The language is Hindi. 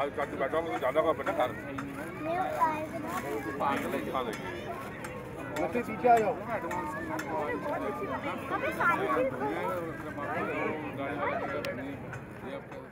आज काट के बैठा हूं, मुझे ज्यादा का पता कर नहीं आएगा पागल है खा लेगी मुझे पीछे आ जाओ अबे सारी चीज